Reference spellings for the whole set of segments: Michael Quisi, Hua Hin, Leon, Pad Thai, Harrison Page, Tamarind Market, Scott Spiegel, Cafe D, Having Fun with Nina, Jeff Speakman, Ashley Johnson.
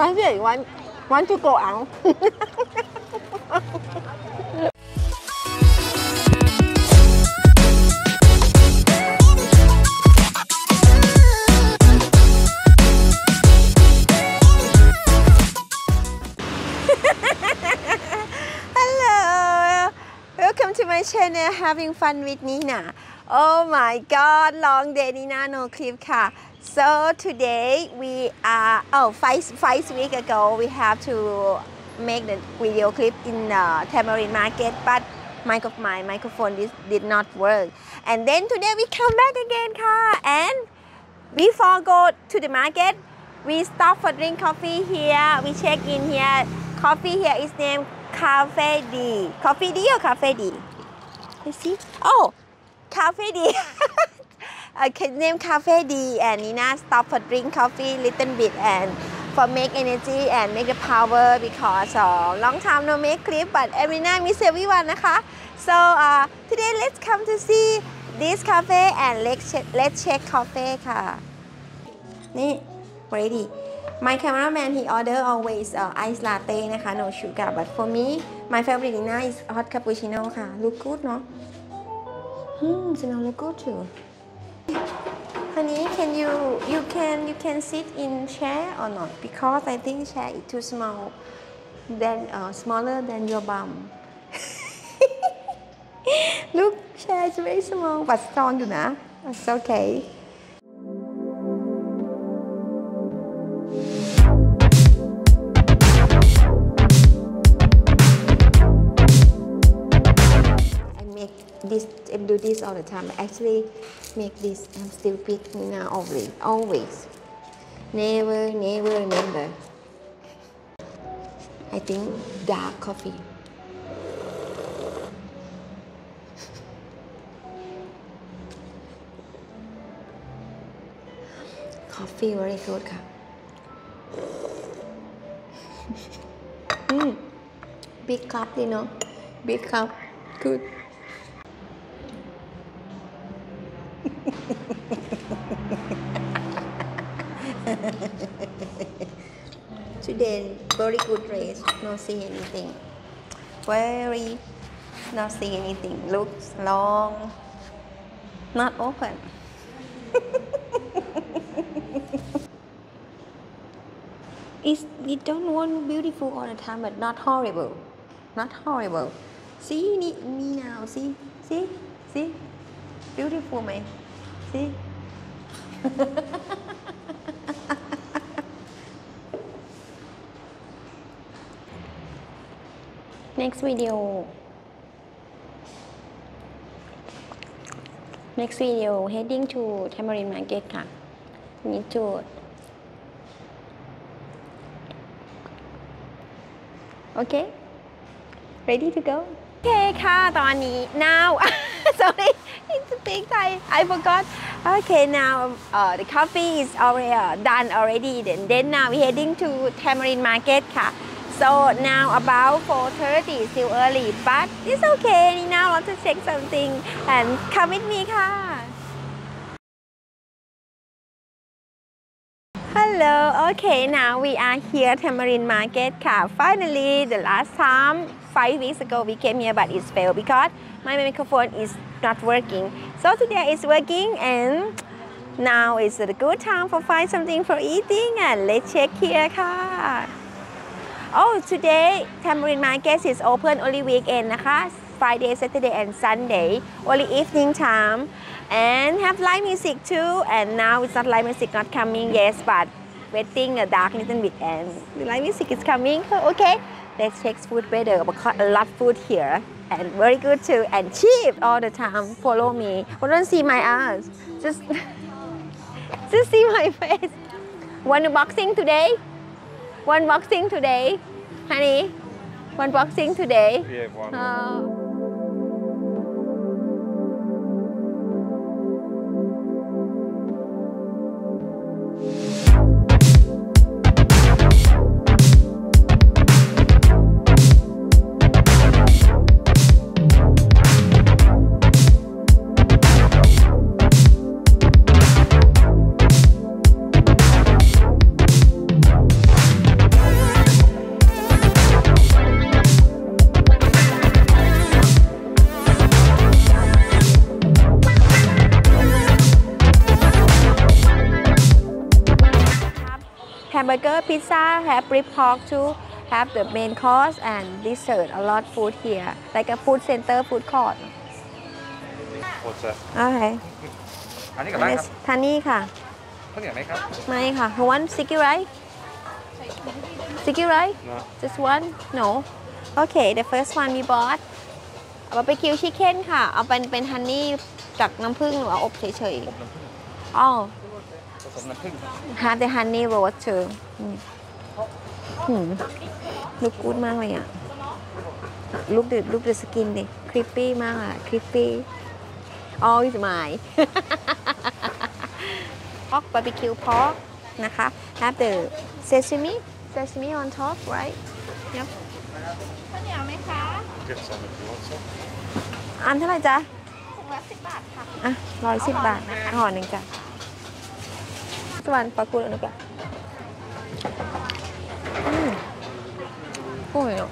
Private one. Want to go out? Hello, welcome to my channel. Having fun with Nina. Oh my God, long day Nina no clip ค่ะ. So today we are five weeks ago we have to make the video clip in Tamarind Market, but my microphone did not work. And then today we come back again, and before go to the market, we stop for drink coffee here. We check in here. Coffee here is named Cafe D. Coffee D or Cafe D? You see? Oh, Cafe D. Name Cafe D, and Nina stop for drink coffee little bit and for make energy and make the power because long time no make clip, but every night miss everyone นะคะ. So today let's come to see this cafe and let's check coffee ค่ะ. นี่ ready. My cameraman he order always ice latte นะคะ no sugar, but for me my favorite Nina is hot cappuccino ค่ะ look good เนาะ smell look good too. Honey, can you can sit in chair or not? Because I think chair is too small, smaller than your bum. Look, chair is very small, but strong, you know. It's okay. I do this all the time. I actually make this. I'm still big Nina always. Never remember. I think dark coffee. Coffee very good, ka. Big cup, you know. Big cup, good. Today very good race, not see anything, very not see anything, looks long, not open. It don't want beautiful all the time, but not horrible. See me now, see beautiful man, see. Next video heading to Tamarind Market ค่ะ Need to Okay ready to go Okay ค่ะตอนนี้ now sorry in speak Thai I forgot Okay now the coffee is already done already then now we heading to Tamarind Market ค่ะ. So now about 4:30, still early, but it's okay. Now I want to check something and come with me, ka. Hello. Okay, now we are here Tamarind Market, ka. Finally, the last time 5 weeks ago we came here, but it failed because my microphone is not working. So today it's working, and now is a good time for find something for eating, and let's check here, ka. Oh, today Tamarind Market is open only weekend, นะคะ Friday, Saturday, and Sunday. Only evening time, and have live music too. And now it's not live music not coming. Yes, but waiting a dark little bit, and the live music is coming. Okay, let's check food better because a lot food here and very good too and cheap all the time. Follow me. Oh, don't see my eyes. Just see my face. Want to boxing today? One boxing today, honey. One boxing today. Yeah, one. hamburger, pizza, have rib pork too, have the main course and dessert. A lot food here, like a food center, food court. Okay. It's tiny, ka. May ka. One sticky rice. Sticky rice? Just one? No. Okay. The first one we bought. Barbecue chicken, ka. I'll put honey from the peppermint or cooked. Oh. Have the honey roast too. Look good มากเลยอ่ะ Look the skin ดิ Crispy มากอ่ะ Crispy all is mine pork barbecue pork นะคะ Have the sesame on top right Yep ข้าวเหนียวไหมคะอันเท่าไหร่จ๊ะ110 บาทค่ะอ่ะ110 บาทนะห่อหนึ่งจ้ะสวรรค์ปลาคูแล้วนะแกกุ้งเนาะ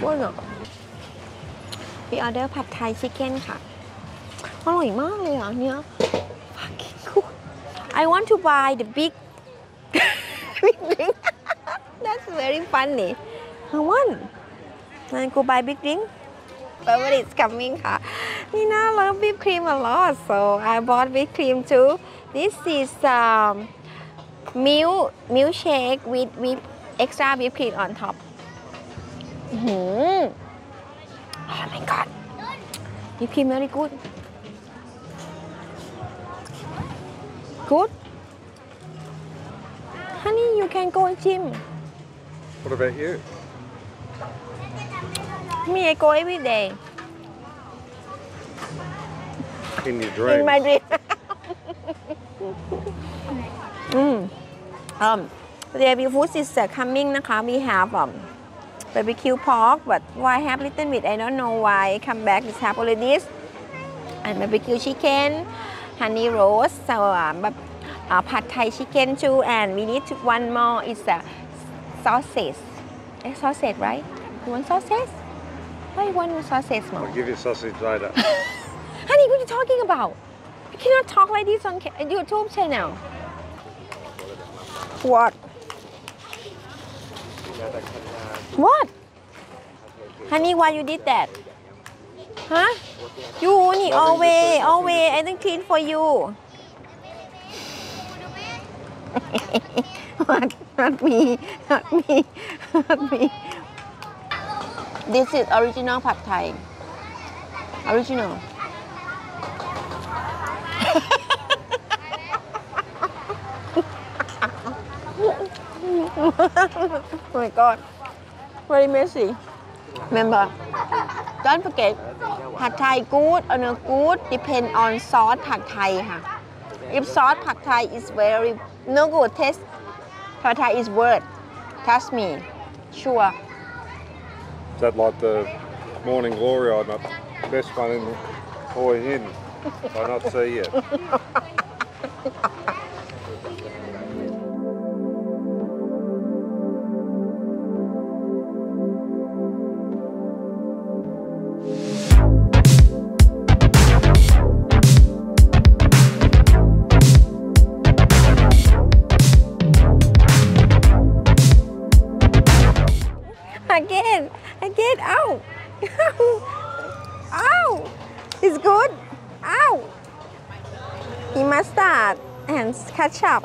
กุ้งเนาะพี่ออเดอร์ผัดไทยชิคเก้นค่ะอร่อยมากเลยอ่ะเนี้ย fucking good I want to buy the big drink that's very funny I want and go buy big drink but when it's coming ค่ะนี่นะ love whipped cream a lot so I bought whipped cream too this is milkshake with extra whipped cream on top oh my god whipped cream very good honey you can go and gym what about you me I go every day In your dream. In my dream. The food is coming. นะคะ We have barbecue pork, but why have little bit? I don't know why. Come back. It's have already this and barbecue chicken, honey roast, so pad Thai chicken too, and we need one more. It's a sausage. Sausage, right? You want sausage? Why you want sausage more? I'll give you sausage later. Honey, what are you talking about? You cannot talk like this on YouTube channel. What? What? Honey, why you did that? Huh? You only always. I don't clean for you. Not me. This is original Pad Thai. Original. Oh my god, very messy. Remember, don't forget, Pad Thai good or not good depend on sauce Pad Thai. If sauce Pad Thai is very no good, taste Pad Thai is worse. Trust me, sure. Is that like the morning glory or not? Best one in Hua Hin. Why not see it? Again, ow, ow, it's good, ow, the mustard and ketchup,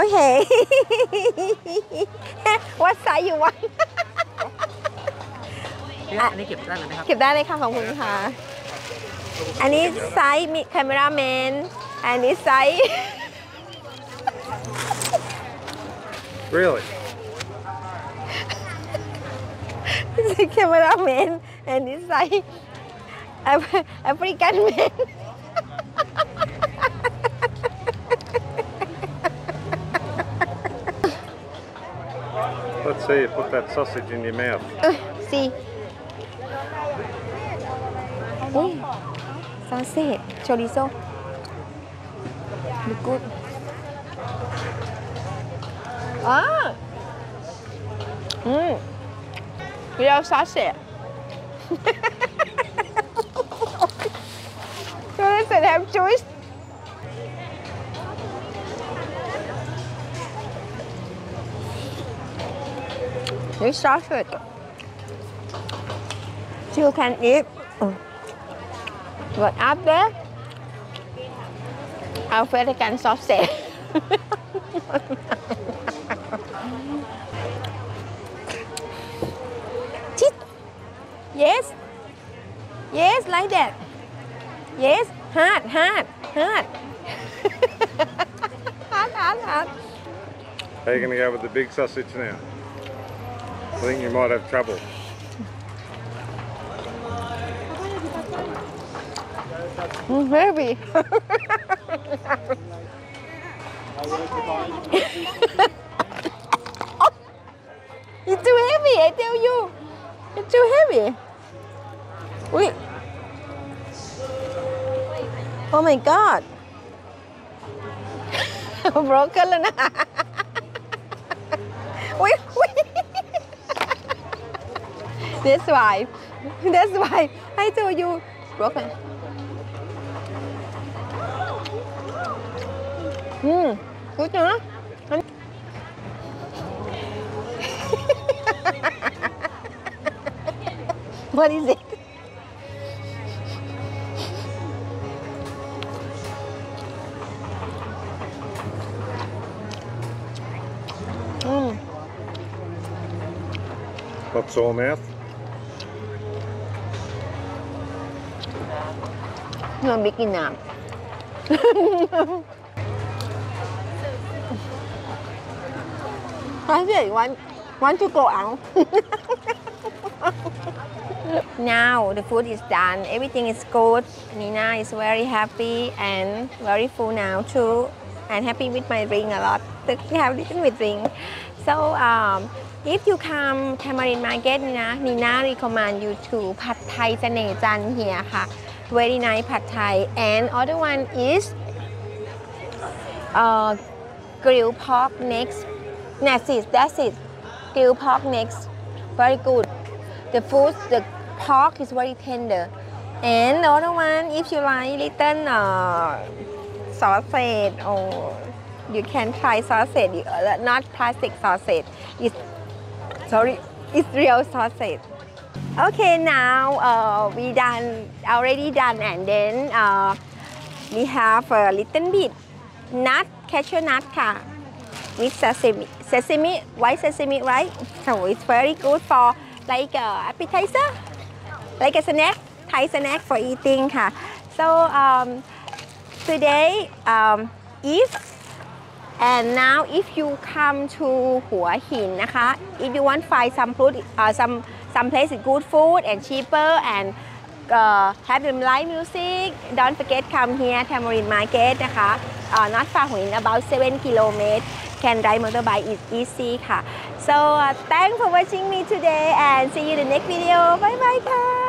okay, what size you want? อันนี้เก็บได้เลยไหมครับเก็บได้เลยค่ะขอบคุณค่ะอันนี้ไซส์มีแคมราแมนอันนี้ไซส์ really camera man and this side African man. Let's see you put that sausage in your mouth. See. Oh, sausage, chorizo. Look good. Ah. Real sausage. You don't have choice. this sausage. You can eat. But up there, African sausage. Yes. Yes, like that. Yes, hard. hard. How are you going to go with the big sausage now? I think you might have trouble. Maybe. It's too heavy, I tell you. It's too heavy. Wait. Oh my God. Broken and wait. That's why I told you broken. Good, huh? What is it? Not sore mouth? No, big enough. I really want to go out. Now the food is done. Everything is good. Nina is very happy and very full now too, and happy with my ring a lot. We have little with ring. So if you come Tamarind Market, Nina recommend you to Pad Thai Sanejan here. Very nice Pad Thai. And other one is grilled pork necks. That's it. Grilled pork necks. Very good. The food, the pork is very tender. And the other one, if you like little sausage, or you can try sausage, not plastic sausage. It's real sausage. Okay, now we done, already done, and then we have a little bit nut, cashew nut, with sesame, white sesame, right? So it's very good for like appetizer, like a snack, Thai snack for eating. So today and now if you come to Hua Hin, if you want to find some food, some place with good food and cheaper and have them live music, don't forget come here, Tamarind Market, not far Hua Hin, about 7 kilometers. Can ride motorbike is easy. So thanks for watching me today and see you in the next video. Bye bye.